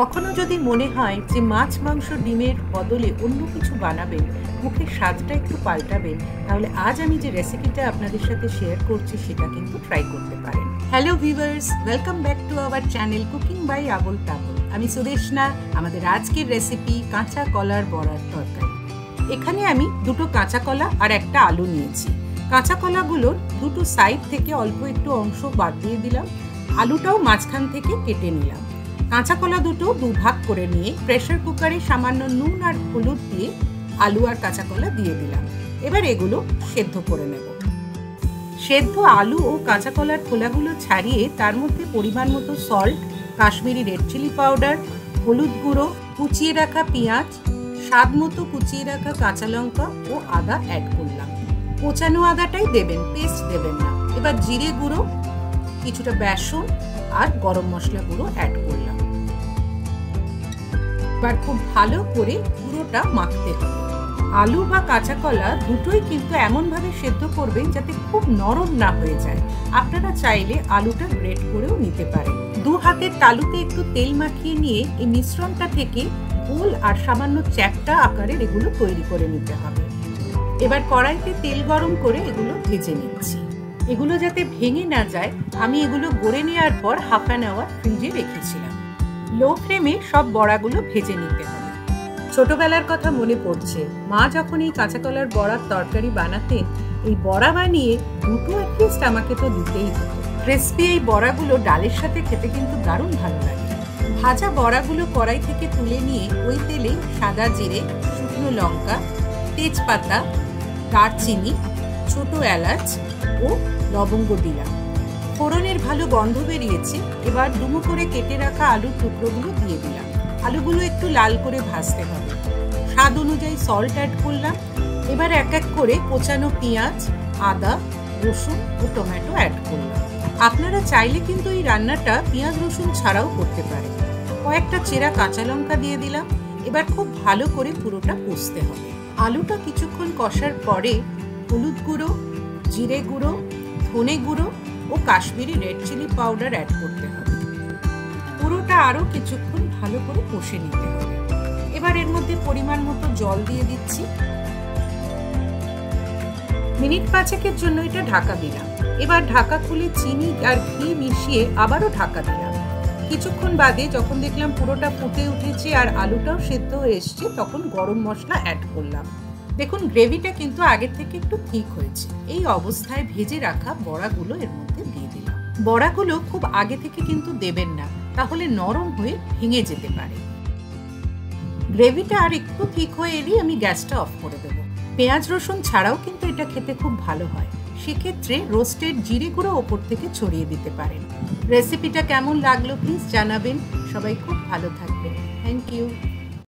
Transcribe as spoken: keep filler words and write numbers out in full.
কখনো যদি মনে হয় যে মাছ মাংস ডিমের বদলে অন্য কিছু বানাবেন, মুখের স্বাদটা একটু পাল্টাবেন, তাহলে আজ আমি যে রেসিপিটা আপনাদের সাথে শেয়ার করছি সেটা কিন্তু ট্রাই করতে পারেন। Hello viewers, welcome back to our channel cooking by Abul তাবুল। আমি সুদেশনা। আমাদের আজকের রেসিপি কাঁচা কলার বড়ার তরকারি। এখানে আমি দুটো কাঁচা কলা আর একটা আলু নিয়েছি। কাঁচা কলাগুলোর দুটো সাইড থেকে অল্প একটু অংশ বাদ দিয়ে দিলাম, আলুটাও মাঝখান থেকে কেটে নিলাম। কাঁচা কলা দুটো দুভাগ করে নিয়ে প্রেসার কুকারে সামান্য নুন আর হলুদ দিয়ে আলু আর কাঁচা কলা দিয়ে দিলাম। এবার এগুলো সেদ্ধ করে নেব। সেদ্ধ আলু ও কাঁচা কলার খোলাগুলো ছাড়িয়ে তার মধ্যে পরিমাণ মতো salt, Kashmiri red chilli powder, হলুদ গুঁড়ো, কুচিয়ে রাখা পেঁয়াজ, স্বাদ মতো কুচিয়ে রাখা কাঁচা লঙ্কা ও আদা অ্যাড করলাম। কোচানো আদাটাই দেবেন, পেস্ট দেবেন না। এবার জিরে গুঁড়ো, কিছুটা বেসন আর গরম মশলা গুঁড়ো অ্যাড করলাম। এবার খুব ভালো করে পুরোটা মাখতে হবে। আলু বা কাঁচা কলা দুটোই কিন্তু এমনভাবে সেদ্ধ করবেন যাতে খুব নরম না হয়ে যায়। আপনারা চাইলে আলুটা গ্রেট করেও নিতে পারেন। দু হাতের তালুতে একটু তেল মাখিয়ে নিয়ে এই মিশ্রণটা থেকে গোল আর সামান্য চ্যাপটা আকারের এগুলো তৈরি করে নিতে হবে। এবার কড়াইতে তেল গরম করে এগুলো ভেজে নিচ্ছি। এগুলো যাতে ভেঙে না যায় আমি এগুলো গড়ে নেওয়ার পর হাফ অ্যান আওয়ার ফ্রিজে রেখেছিলাম। লো ফ্লেমে সব বড়াগুলো ভেজে নিতে হবে। ছোটবেলার কথা মনে পড়ছে, মা যখন এই কাঁচা কলার বড়ার তরকারি বানাতেন, এই বড়া বানিয়ে দুটো অ্যাটলিস্ট আমাকে তো দিতেই হতো। ক্রিসপি এই বড়াগুলো ডালের সাথে খেতে কিন্তু দারুণ ভালো লাগে। ভাজা বড়াগুলো কড়াই থেকে তুলে নিয়ে ওই তেলে সাদা জিরে, শুকনো লঙ্কা, তেজপাতা, দারচিনি, ছোটো এলাচ ও লবঙ্গ দিলাম। ফোড়নের ভালো গন্ধ বেরিয়েছে। এবার ডুমো করে কেটে রাখা আলুর টুকরোগুলো দিয়ে দিলাম। আলুগুলো একটু লাল করে ভাজতে হবে। স্বাদ অনুযায়ী সল্ট অ্যাড করলাম। এবার এক এক করে কোচানো পেঁয়াজ, আদা, রসুন ও টমেটো অ্যাড করলাম। আপনারা চাইলে কিন্তু এই রান্নাটা পেঁয়াজ রসুন ছাড়াও করতে পারেন। কয়েকটা চেরা কাঁচা লঙ্কা দিয়ে দিলাম। এবার খুব ভালো করে পুরোটা কষতে হবে। আলুটা কিছুক্ষণ কষার পরে হলুদ গুঁড়ো, জিরে গুঁড়ো, ধনে গুঁড়ো ও Kashmiri red chilli powder add করতে হবে। পুরোটা আরও কিছুক্ষণ ভালো করে কষে নিতে হবে। এবার এর মধ্যে পরিমাণ মতো জল দিয়ে দিচ্ছি। মিনিট পাঁচেকের জন্য এটা ঢাকা দিলাম। এবার ঢাকা খুলে চিনি আর ঘি মিশিয়ে আবারও ঢাকা দিলাম। কিছুক্ষণ বাদে যখন দেখলাম পুরোটা ফুটে উঠেছে আর আলুটাও সেদ্ধ হয়ে এসছে, তখন গরম মশলা অ্যাড করলাম। দেখুন গ্রেভিটা কিন্তু আগের থেকে একটু ঠিক হয়েছে। এই অবস্থায় ভেজে রাখা বড়াগুলো এর মধ্যে দিয়ে দিলাম। বড়াগুলো খুব আগে থেকে কিন্তু দেবেন না, তাহলে নরম হয়ে ভেঙে যেতে পারে। গ্রেভিটা আর একটু ঠিক হয়ে এলেই আমি গ্যাসটা অফ করে দেবো। পেঁয়াজ রসুন ছাড়াও কিন্তু এটা খেতে খুব ভালো হয়। সেক্ষেত্রে রোস্টেড জিরে গুঁড়ো ওপর থেকে ছড়িয়ে দিতে পারেন। রেসিপিটা কেমন লাগলো প্লিজ জানাবেন। সবাই খুব ভালো থাকবেন। Thank you.